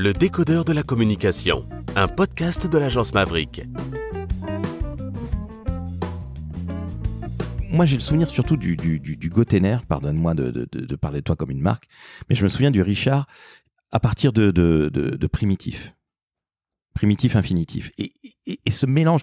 Le Décodeur de la Communication, un podcast de l'agence Maverick. Moi, j'ai le souvenir surtout du Gotainer, pardonne-moi de parler de toi comme une marque, mais je me souviens du Richard à partir de primitif. Primitif, infinitif. Et ce mélange,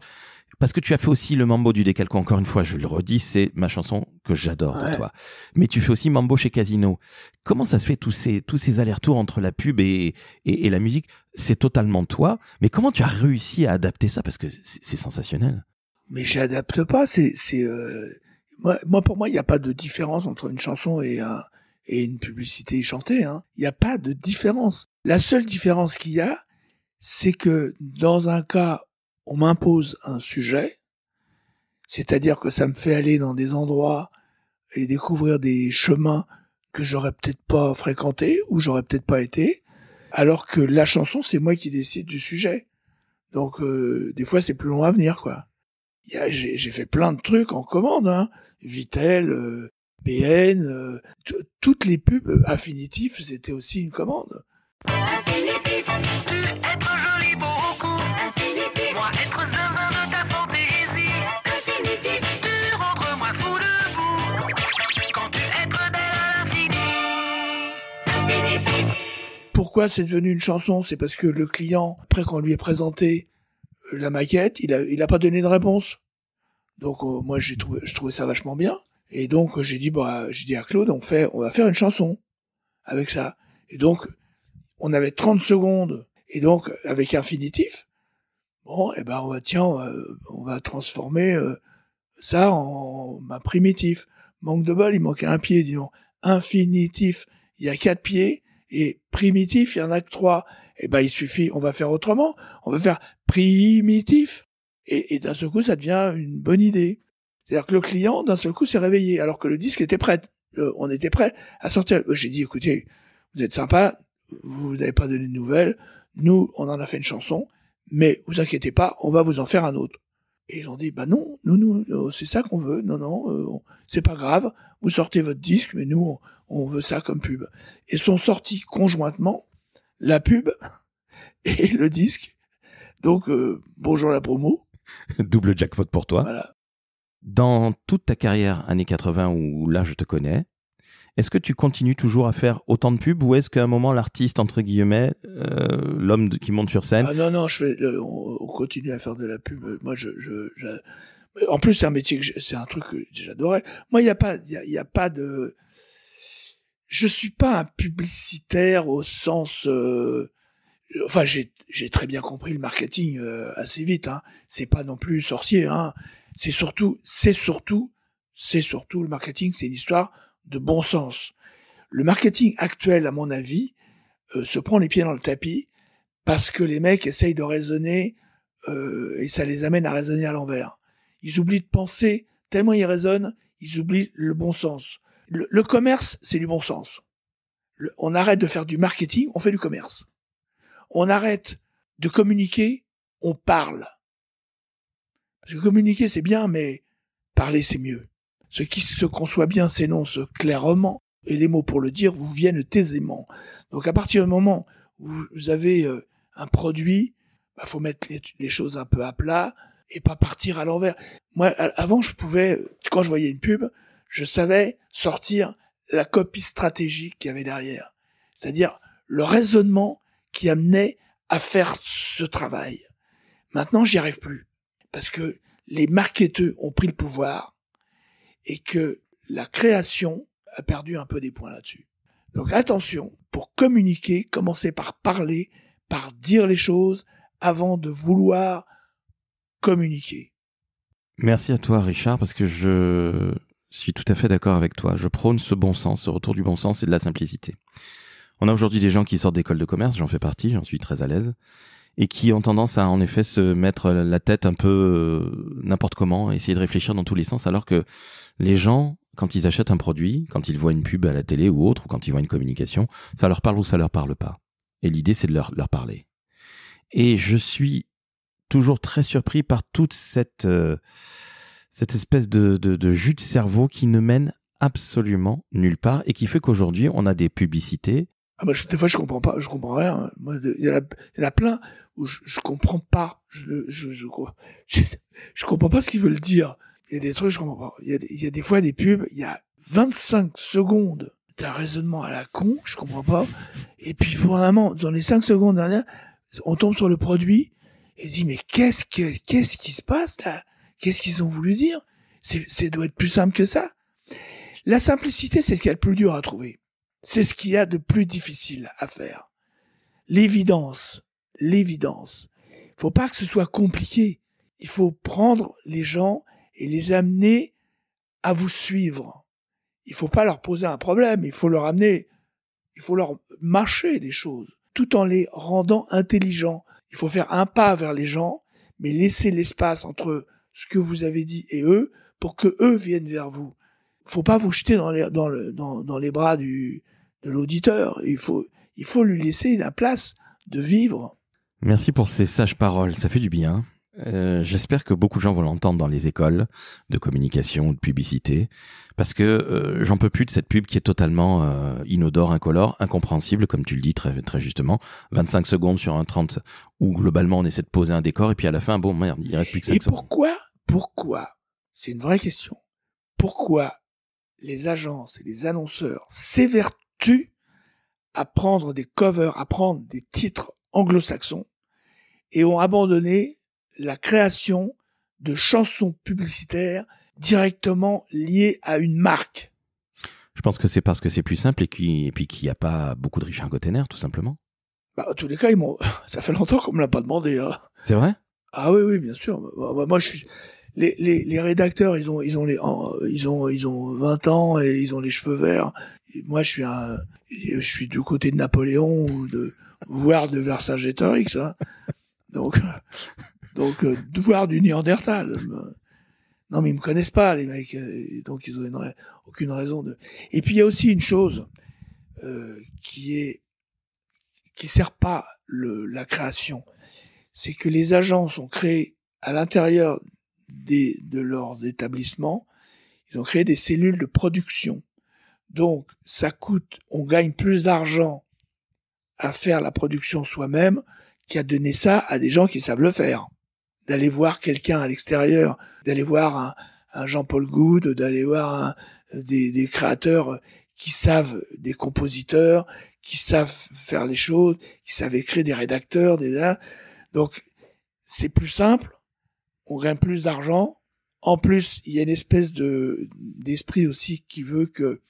parce que tu as fait aussi le Mambo du Décalco, encore une fois, je le redis, c'est ma chanson que j'adore de toi. Mais tu fais aussi Mambo chez Casino. Comment ça se fait, tous ces allers-retours entre la pub et la musique? C'est totalement toi, mais comment tu as réussi à adapter ça? Parce que c'est sensationnel. Mais j'adapte pas, pour moi, il n'y a pas de différence entre une chanson et une publicité chantée, hein. Il n'y a pas de différence. La seule différence qu'il y a, c'est que dans un cas, on m'impose un sujet, c'est-à-dire que ça me fait aller dans des endroits et découvrir des chemins que j'aurais peut-être pas fréquentés ou j'aurais peut-être pas été, alors que la chanson, c'est moi qui décide du sujet. Donc, des fois, c'est plus long à venir, quoi. J'ai fait plein de trucs en commande, hein. Vittel, BN, toutes les pubs, Infinitif, c'était aussi une commande. Infinitif, être joli pour beaucoup. Infinitif, moi être zinzin de ta fantaisie. Infinitif, te rendre moi fou de vous. Quand tu être belle à l'infini. Infinitif. Pourquoi c'est devenu une chanson? C'est parce que le client, après qu'on lui ait présenté la maquette, il a pas donné de réponse. Donc moi je trouvais ça vachement bien et donc j'ai dit à Claude, on va faire une chanson avec ça. Et donc on avait 30 secondes et donc avec Infinitif, bon et ben on va transformer ça en primitif. Manque de bol, il manquait un pied, disons. Infinitif, il y a 4 pieds et primitif, il y en a que 3. Eh ben, il suffit, on va faire autrement, on va faire primitif. Et d'un seul coup, ça devient une bonne idée. C'est-à-dire que le client, d'un seul coup, s'est réveillé, alors que le disque était prêt. On était prêt à sortir. J'ai dit, écoutez, vous êtes sympa, vous n'avez pas donné de nouvelles, nous, on en a fait une chanson, mais vous inquiétez pas, on va vous en faire un autre. Et ils ont dit, bah non, nous, c'est ça qu'on veut, c'est pas grave, vous sortez votre disque, mais nous, on veut ça comme pub. Et sont sortis conjointement la pub et le disque. Donc, bonjour la promo. Double jackpot pour toi. Voilà. Dans toute ta carrière années 80, où là je te connais, est-ce que tu continues toujours à faire autant de pubs ou est-ce qu'à un moment l'artiste, entre guillemets, l'homme qui monte sur scène... Ah non, on continue à faire de la pub. Moi, en plus, c'est un métier, c'est un truc que j'adorais. Moi, il n'y a pas de... Je suis pas un publicitaire au sens... j'ai très bien compris le marketing assez vite. Hein. C'est pas non plus sorcier. Hein. C'est surtout le marketing, c'est une histoire de bon sens. Le marketing actuel, à mon avis, se prend les pieds dans le tapis parce que les mecs essayent de raisonner et ça les amène à raisonner à l'envers. Ils oublient de penser, tellement ils raisonnent, ils oublient le bon sens. Le commerce, c'est du bon sens. On arrête de faire du marketing, on fait du commerce. On arrête de communiquer, on parle. Parce que communiquer, c'est bien, mais parler, c'est mieux. Ce qui se conçoit bien s'énonce clairement, et les mots pour le dire vous viennent aisément. Donc à partir du moment où vous avez un produit, bah, faut mettre les choses un peu à plat et pas partir à l'envers. Moi, avant, quand je voyais une pub, je savais sortir la copie stratégique qu'il y avait derrière. C'est-à-dire le raisonnement qui amenait à faire ce travail. Maintenant, j'y arrive plus. Parce que les marketeurs ont pris le pouvoir et que la création a perdu un peu des points là-dessus. Donc attention, pour communiquer, commencez par parler, par dire les choses avant de vouloir communiquer. Merci à toi, Richard, parce que je suis tout à fait d'accord avec toi. Je prône ce bon sens, ce retour du bon sens et de la simplicité. On a aujourd'hui des gens qui sortent d'écoles de commerce, j'en fais partie, j'en suis très à l'aise, et qui ont tendance à en effet se mettre la tête un peu n'importe comment, essayer de réfléchir dans tous les sens, alors que les gens, quand ils achètent un produit, quand ils voient une pub à la télé ou autre, ou quand ils voient une communication, ça leur parle ou ça leur parle pas. Et l'idée, c'est de leur parler. Et je suis toujours très surpris par toute cette espèce de jus de cerveau qui ne mène absolument nulle part et qui fait qu'aujourd'hui, on a des publicités Ah bah, des fois, je comprends pas, je comprends rien. Moi, il y en a plein où je comprends pas. Je comprends pas ce qu'ils veulent dire. Il y a des trucs, je comprends pas. Il y a des fois des pubs, il y a 25 secondes d'un raisonnement à la con, je comprends pas. Et puis, vraiment, dans les 5 secondes dernières, on tombe sur le produit et on dit, mais qu'est-ce qui se passe là? Qu'est-ce qu'ils ont voulu dire? Ça doit être plus simple que ça. La simplicité, c'est ce qu'il y a de plus dur à trouver. C'est ce qu'il y a de plus difficile à faire. L'évidence. Faut pas que ce soit compliqué. Il faut prendre les gens et les amener à vous suivre. Il faut pas leur poser un problème. Il faut leur marcher des choses, tout en les rendant intelligents. Il faut faire un pas vers les gens, mais laisser l'espace entre ce que vous avez dit et eux, pour que eux viennent vers vous. Faut pas vous jeter dans les bras de l'auditeur. Il faut lui laisser la place de vivre. Merci pour ces sages paroles. Ça fait du bien. J'espère que beaucoup de gens vont l'entendre dans les écoles de communication, de publicité, parce que j'en peux plus de cette pub qui est totalement inodore, incolore, incompréhensible, comme tu le dis très, très justement. 25 secondes sur un 30 où globalement on essaie de poser un décor et puis à la fin, bon merde, il reste plus que 5 secondes. Et pourquoi, c'est une vraie question, pourquoi les agences et les annonceurs s'évertuent à prendre des covers, à prendre des titres anglo-saxons et ont abandonné la création de chansons publicitaires directement liées à une marque? Je pense que c'est parce que c'est plus simple et puis qu'il n'y a pas beaucoup de Richard Gotainer, tout simplement. Bah, en tous les cas, ça fait longtemps qu'on ne me l'a pas demandé. Hein. C'est vrai? Ah oui, bien sûr. Moi, je suis... Les rédacteurs, ils ont 20 ans et ils ont les cheveux verts. Et moi, je suis du côté de Napoléon ou voire de Vercingétorix, hein. Donc, voire du Néandertal. Non, mais ils me connaissent pas, les mecs. Donc, ils ont aucune raison de. Et puis, il y a aussi une chose, qui sert pas la création. C'est que les agences ont créé à l'intérieur de leurs établissements, ils ont créé des cellules de production. Donc, ça coûte, on gagne plus d'argent à faire la production soi-même qu'à donner ça à des gens qui savent le faire. D'aller voir quelqu'un à l'extérieur, d'aller voir un Jean-Paul Goude, d'aller voir des créateurs qui savent, des compositeurs, qui savent faire les choses, qui savent écrire, des rédacteurs, donc, c'est plus simple. On gagne plus d'argent. En plus, il y a une espèce d'esprit aussi qui veut que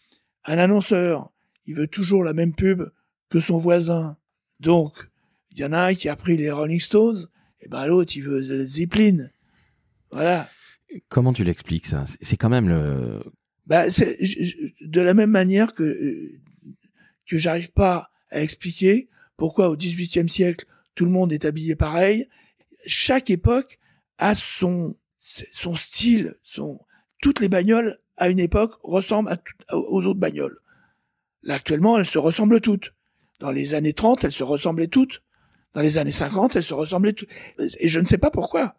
un annonceur, il veut toujours la même pub que son voisin. Donc, il y en a un qui a pris les Rolling Stones, et ben l'autre, il veut les Zeppelin. Voilà. Comment tu l'expliques, ça? C'est quand même le... Bah, c'est de la même manière que j'arrive pas à expliquer pourquoi au XVIIIe siècle, tout le monde est habillé pareil. Chaque époque à son style, toutes les bagnoles à une époque ressemblent aux autres bagnoles. Là, actuellement, elles se ressemblent toutes. Dans les années 30, elles se ressemblaient toutes. Dans les années 50, elles se ressemblaient toutes. Et je ne sais pas pourquoi.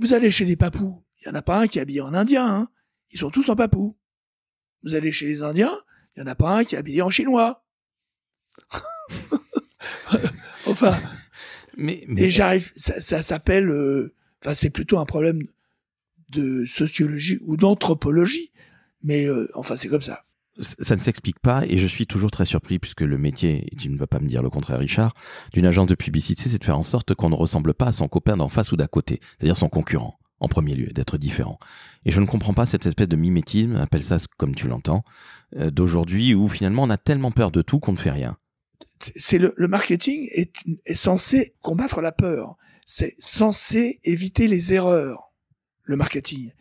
Vous allez chez les papous, il y en a pas un qui est habillé en indien, hein. Ils sont tous en papou. Vous allez chez les indiens, il y en a pas un qui est habillé en chinois. Enfin. Mais j'arrive, ça s'appelle, enfin, c'est plutôt un problème de sociologie ou d'anthropologie, mais enfin, c'est comme ça. Ça ne s'explique pas, et je suis toujours très surpris, puisque le métier, et tu ne vas pas me dire le contraire, Richard, d'une agence de publicité, c'est de faire en sorte qu'on ne ressemble pas à son copain d'en face ou d'à côté, c'est-à-dire son concurrent, en premier lieu, d'être différent. Et je ne comprends pas cette espèce de mimétisme, appelle ça comme tu l'entends, d'aujourd'hui, où finalement on a tellement peur de tout qu'on ne fait rien. C'est le marketing est censé combattre la peur. C'est censé éviter les erreurs, le marketing.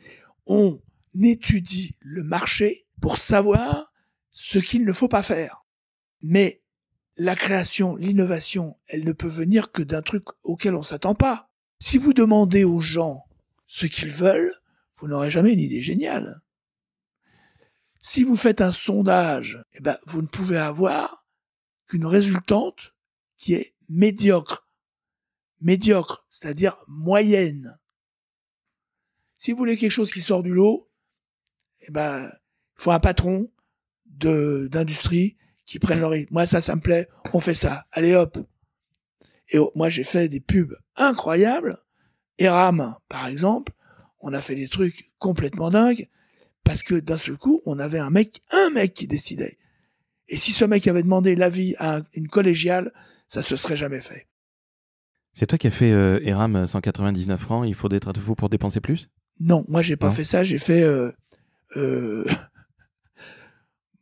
On étudie le marché pour savoir ce qu'il ne faut pas faire. Mais la création, l'innovation, elle ne peut venir que d'un truc auquel on ne s'attend pas. Si vous demandez aux gens ce qu'ils veulent, vous n'aurez jamais une idée géniale. Si vous faites un sondage, eh ben, vous ne pouvez avoir qu'une résultante qui est médiocre. Médiocre, c'est-à-dire moyenne. Si vous voulez quelque chose qui sort du lot, eh ben, il faut un patron d'industrie qui prennent leur rythme. Moi, ça me plaît, on fait ça. Allez, hop. Et moi, j'ai fait des pubs incroyables. Eram, par exemple, on a fait des trucs complètement dingues parce que d'un seul coup, on avait un mec qui décidait. Et si ce mec avait demandé l'avis à une collégiale, ça se serait jamais fait. C'est toi qui as fait Eram 199 francs, il faut être à tout fou pour dépenser plus? Non, moi j'ai pas fait ça, j'ai fait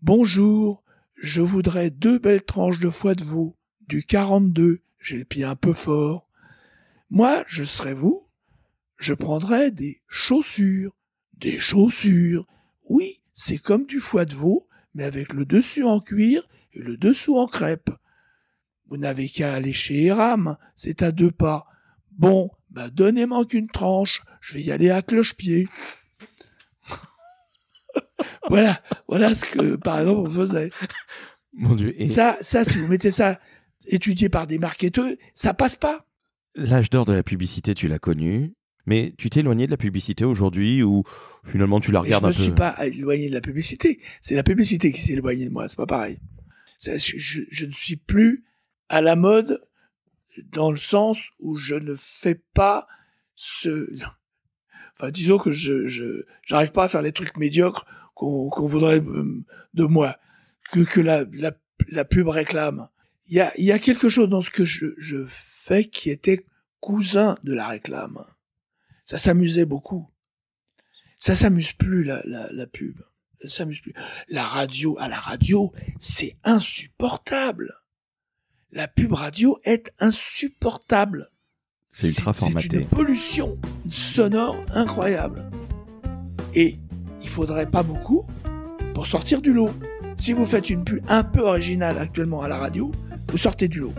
bonjour, je voudrais 2 belles tranches de foie de veau, du 42, j'ai le pied un peu fort. Moi, je serais vous, je prendrais des chaussures. Oui, c'est comme du foie de veau, mais avec le dessus en cuir et le dessous en crêpe. Vous n'avez qu'à aller chez Eram, c'est à 2 pas. Bon, bah donnez-moi qu'une tranche, je vais y aller à cloche-pied. voilà ce que, par exemple, on faisait. Mon Dieu. Et... Ça, si vous mettez ça étudié par des marketeurs, ça passe pas. L'âge d'or de la publicité, tu l'as connu, mais tu t'es éloigné de la publicité aujourd'hui ou finalement tu la regardes un peu? Je ne me suis pas éloigné de la publicité, c'est la publicité qui s'est éloignée de moi, c'est pas pareil. Je ne suis plus à la mode dans le sens où je ne fais pas ce... Enfin, disons que je j'arrive pas à faire les trucs médiocres qu'on voudrait de moi, que la pub réclame. Il y a quelque chose dans ce que je fais qui était cousin de la réclame. Ça s'amusait beaucoup. Ça s'amuse plus, la pub. Ça s'amuse plus. À la radio, c'est insupportable. La pub radio est insupportable. C'est ultra formaté. C'est une pollution sonore incroyable. Et il faudrait pas beaucoup pour sortir du lot. Si vous faites une pub un peu originale actuellement à la radio, vous sortez du lot.